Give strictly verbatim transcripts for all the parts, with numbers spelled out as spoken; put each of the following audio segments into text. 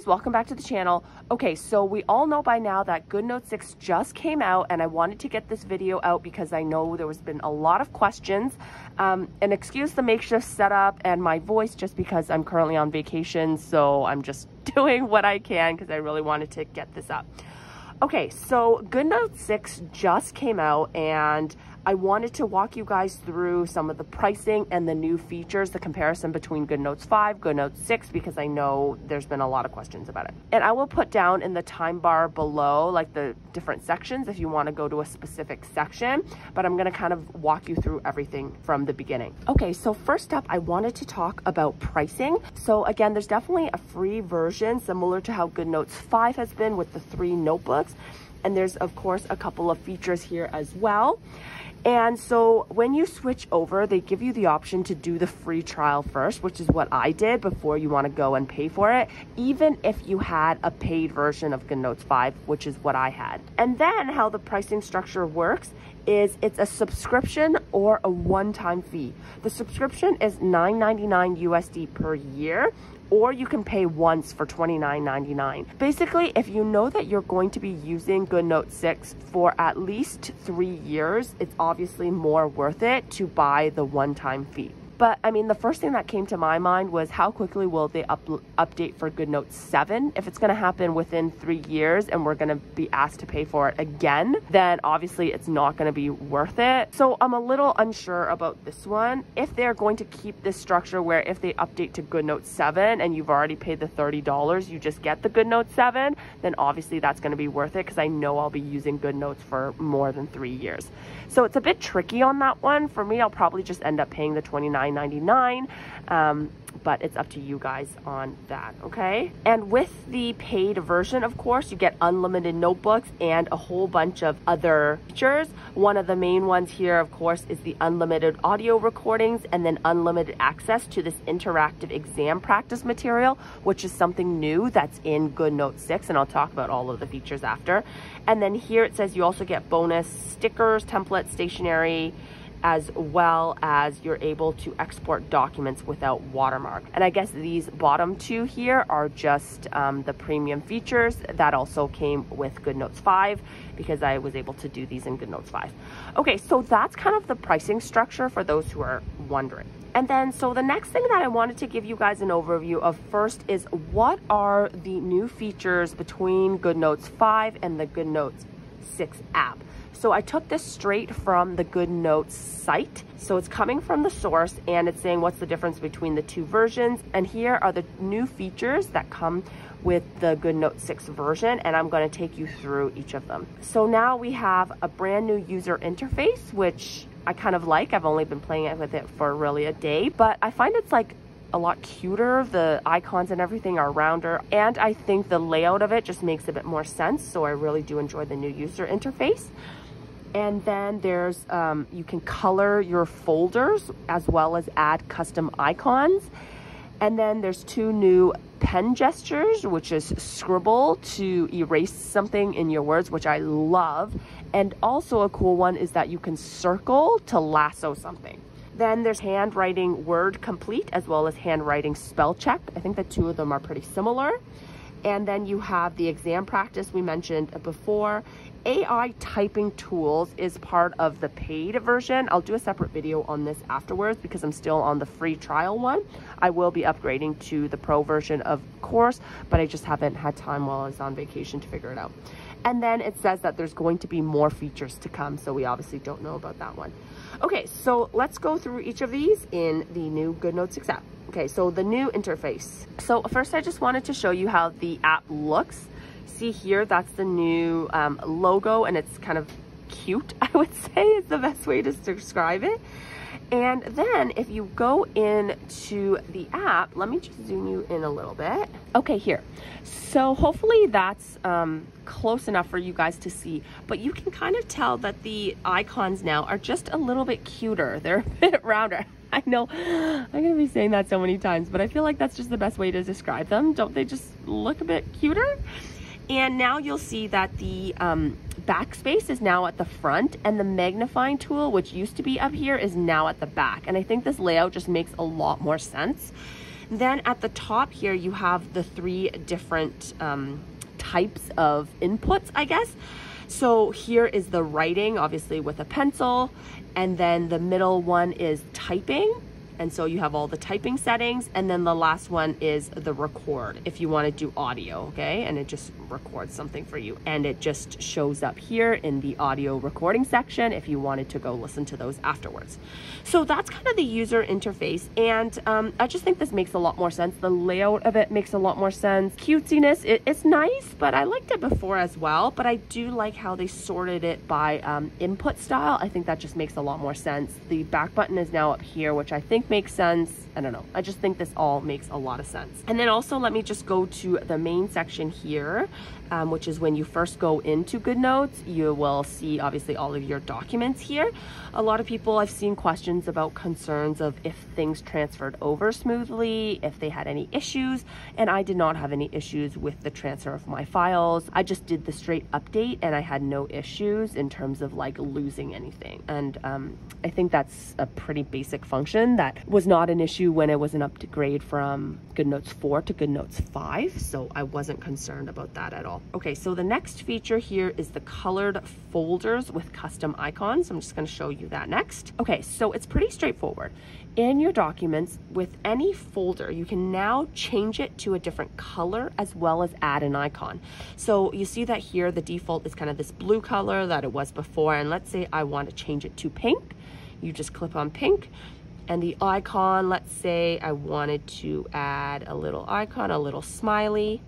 guys, welcome back to the channel. Okay, so we all know by now that GoodNotes six just came out, and I wanted to get this video out because I know there was been a lot of questions. Um, and excuse the makeshift setup and my voice just because I'm currently on vacation, so I'm just doing what I can because I really wanted to get this up. Okay, so GoodNotes six just came out, and I wanted to walk you guys through some of the pricing and the new features, the comparison between GoodNotes five, GoodNotes six, because I know there's been a lot of questions about it. And I will put down in the time bar below, like, the different sections if you want to go to a specific section, but I'm going to kind of walk you through everything from the beginning. Okay, so first up, I wanted to talk about pricing. So again, there's definitely a free version similar to how GoodNotes five has been with the three notebooks. And there's, of course, a couple of features here as well. And so when you switch over, they give you the option to do the free trial first, which is what I did before you want to go and pay for it, even if you had a paid version of GoodNotes five, which is what I had. And then how the pricing structure works is it's a subscription or a one-time fee. The subscription is nine ninety-nine U S D per year, or you can pay once for twenty-nine ninety-nine. Basically, if you know that you're going to be using GoodNotes six for at least three years, it's obviously more worth it to buy the one-time fee. But I mean, the first thing that came to my mind was how quickly will they up update for GoodNotes seven? If it's going to happen within three years and we're going to be asked to pay for it again, then obviously it's not going to be worth it. So I'm a little unsure about this one. If they're going to keep this structure where if they update to GoodNotes seven and you've already paid the thirty dollars, you just get the GoodNotes seven, then obviously that's going to be worth it because I know I'll be using GoodNotes for more than three years. So it's a bit tricky on that one. For me, I'll probably just end up paying the twenty-nine ninety-nine, um, but it's up to you guys on that, okay? And with the paid version, of course, you get unlimited notebooks and a whole bunch of other features. One of the main ones here, of course, is the unlimited audio recordings and then unlimited access to this interactive exam practice material, which is something new that's in GoodNotes six, and I'll talk about all of the features after. And then here it says you also get bonus stickers, templates, stationery, as well as you're able to export documents without watermark. And I guess these bottom two here are just um, the premium features that also came with GoodNotes five, because I was able to do these in GoodNotes five. Okay, so that's kind of the pricing structure for those who are wondering. And then, so the next thing that I wanted to give you guys an overview of first is what are the new features between GoodNotes five and the GoodNotes six app. So I took this straight from the GoodNotes site. So it's coming from the source, and it's saying what's the difference between the two versions. And here are the new features that come with the GoodNotes six version, and I'm going to take you through each of them. So now we have a brand new user interface, which I kind of like. I've only been playing with it for really a day, but I find it's like a lot cuter. The icons and everything are rounder, and I think the layout of it just makes a bit more sense. So I really do enjoy the new user interface. And then there's, um, you can color your folders as well as add custom icons. And then there's two new pen gestures, which is scribble to erase something in your words, which I love. And also a cool one is that you can circle to lasso something. Then there's handwriting word complete as well as handwriting spell check. I think the two of them are pretty similar. And then you have the exam practice we mentioned before. A I typing tools is part of the paid version. I'll do a separate video on this afterwards because I'm still on the free trial one. I will be upgrading to the pro version, of course, but I just haven't had time while I was on vacation to figure it out. And then it says that there's going to be more features to come, so we obviously don't know about that one. Okay, so let's go through each of these in the new GoodNotes six app. Okay, so the new interface. So first I just wanted to show you how the app looks. See here, that's the new um, logo, and it's kind of cute, I would say, is the best way to describe it. And then if you go into the app, let me just zoom you in a little bit. Okay, here. So hopefully that's um, close enough for you guys to see, but you can kind of tell that the icons now are just a little bit cuter. They're a bit rounder. I know I'm going to be saying that so many times, but I feel like that's just the best way to describe them. Don't they just look a bit cuter? And now you'll see that the um, backspace is now at the front, and the magnifying tool, which used to be up here, is now at the back. And I think this layout just makes a lot more sense. Then at the top here, you have the three different um, types of inputs, I guess. So here is the writing, obviously with a pencil, and then the middle one is typing. And so you have all the typing settings, and then the last one is the record if you want to do audio, okay? And it just records something for you, and it just shows up here in the audio recording section if you wanted to go listen to those afterwards. So that's kind of the user interface, and um, I just think this makes a lot more sense. The layout of it makes a lot more sense. Cutesiness, it, it's nice, but I liked it before as well, but I do like how they sorted it by um, input style. I think that just makes a lot more sense. The back button is now up here, which I think makes sense. I don't know. I just think this all makes a lot of sense. And then also let me just go to the main section here, um, which is when you first go into GoodNotes, you will see obviously all of your documents here. A lot of people, I've seen questions about concerns of if things transferred over smoothly, if they had any issues, and I did not have any issues with the transfer of my files. I just did the straight update and I had no issues in terms of like losing anything. And um, I think that's a pretty basic function that was not an issue when it was an upgrade from GoodNotes four to GoodNotes five, so I wasn't concerned about that at all. Okay, so the next feature here is the colored folders with custom icons. I'm just going to show you that next. Okay, so it's pretty straightforward. In your documents, with any folder, you can now change it to a different color as well as add an icon. So you see that here the default is kind of this blue color that it was before, and let's say I want to change it to pink. You just click on pink. And the icon, let's say I wanted to add a little icon, a little smiley,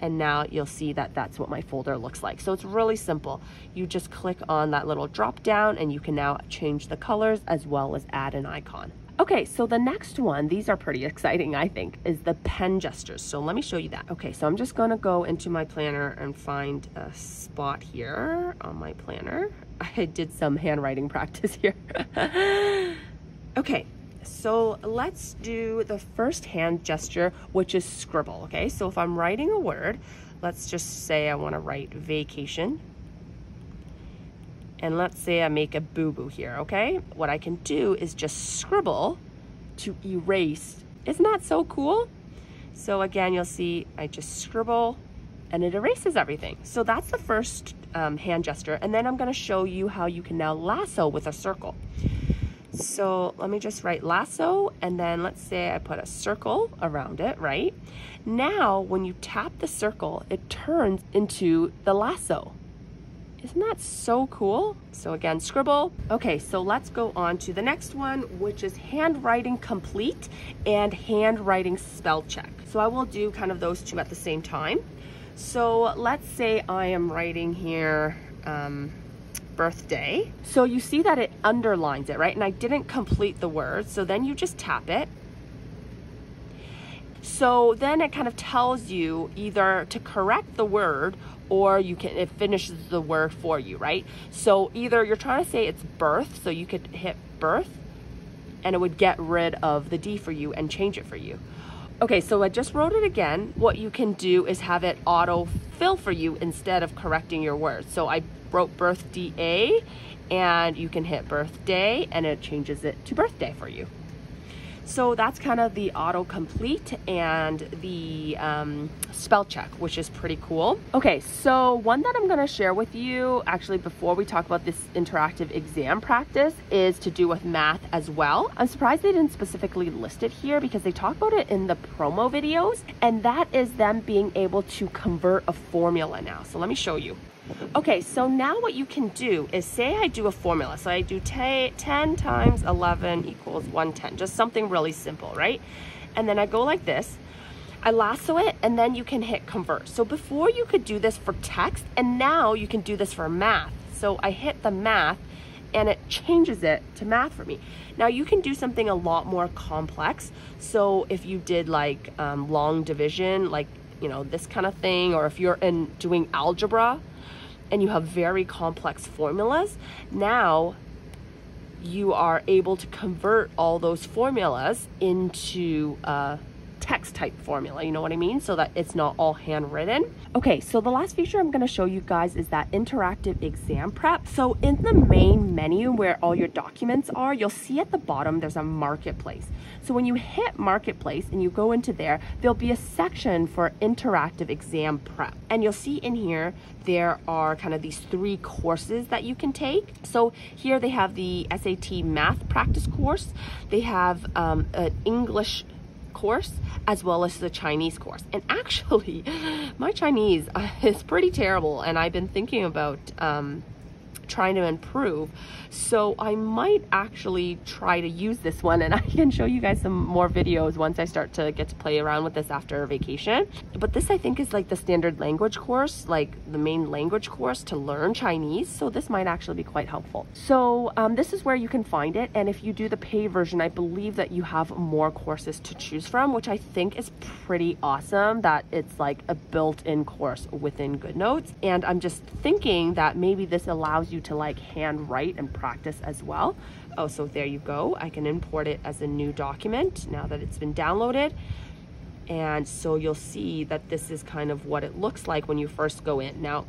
and now you'll see that that's what my folder looks like. So it's really simple. You just click on that little drop down and you can now change the colors as well as add an icon. Okay, so the next one, these are pretty exciting, I think, is the pen gestures. So let me show you that. Okay, so I'm just gonna go into my planner and find a spot here on my planner. I did some handwriting practice here. Okay. So let's do the first hand gesture, which is scribble, okay? So if I'm writing a word, let's just say I want to write vacation. And let's say I make a boo-boo here, okay? What I can do is just scribble to erase. Isn't that so cool? So again, you'll see I just scribble and it erases everything. So that's the first um, hand gesture. And then I'm going to show you how you can now lasso with a circle. So let me just write lasso, and then let's say I put a circle around it, right? Now, when you tap the circle, it turns into the lasso. Isn't that so cool? So again, scribble. Okay, so let's go on to the next one, which is handwriting complete and handwriting spell check. So I will do kind of those two at the same time. So let's say I am writing here, um, birthday. So you see that it underlines it, right? And I didn't complete the word. So then you just tap it. So then it kind of tells you either to correct the word or you can, it finishes the word for you, right? So either you're trying to say it's birth, so you could hit birth and it would get rid of the D for you and change it for you. Okay, so I just wrote it again. What you can do is have it auto fill for you instead of correcting your word. So I wrote birthday and you can hit birthday and it changes it to birthday for you. So that's kind of the autocomplete and the um, spell check, which is pretty cool. Okay, so one that I'm gonna share with you, actually before we talk about this interactive exam practice, is to do with math as well. I'm surprised they didn't specifically list it here because they talk about it in the promo videos, and that is them being able to convert a formula now. So let me show you. Okay, so now what you can do is say I do a formula. So I do ten times eleven equals one hundred ten, just something really simple, right? And then I go like this, I lasso it, and then you can hit convert. So before you could do this for text, and now you can do this for math. So I hit the math and it changes it to math for me. Now you can do something a lot more complex. So if you did like um, long division, like, you know, this kind of thing, or if you're in doing algebra, and you have very complex formulas, now you are able to convert all those formulas into uh, text type formula, you know what I mean? So that it's not all handwritten. Okay, so the last feature I'm gonna show you guys is that interactive exam prep. So in the main menu where all your documents are, you'll see at the bottom, there's a marketplace. So when you hit marketplace and you go into there, there'll be a section for interactive exam prep. And you'll see in here, there are kind of these three courses that you can take. So here they have the S A T math practice course. They have um, an English course as well as the Chinese course. And actually, my Chinese is pretty terrible, and I've been thinking about um, trying to improve. So I might actually try to use this one, and I can show you guys some more videos once I start to get to play around with this after vacation. But this I think is like the standard language course, like the main language course to learn Chinese. So this might actually be quite helpful. So um, this is where you can find it. And if you do the pay version, I believe that you have more courses to choose from, which I think is pretty awesome that it's like a built-in course within GoodNotes. And I'm just thinking that maybe this allows you to like handwrite and practice as well. Oh, so there you go. I can import it as a new document now that it's been downloaded. And so you'll see that this is kind of what it looks like when you first go in. Now,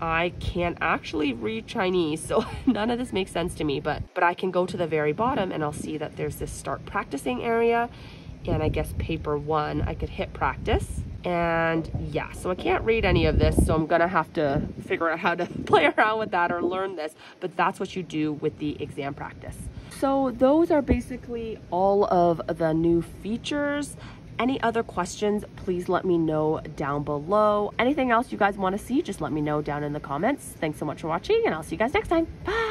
I can't actually read Chinese, so none of this makes sense to me, but, but I can go to the very bottom and I'll see that there's this start practicing area. And I guess paper one, I could hit practice. And yeah, so I can't read any of this, so I'm gonna have to figure out how to play around with that or learn this, but that's what you do with the exam practice. So those are basically all of the new features. Any other questions, please let me know down below. Anything else you guys want to see, just let me know down in the comments. Thanks so much for watching, and I'll see you guys next time. Bye!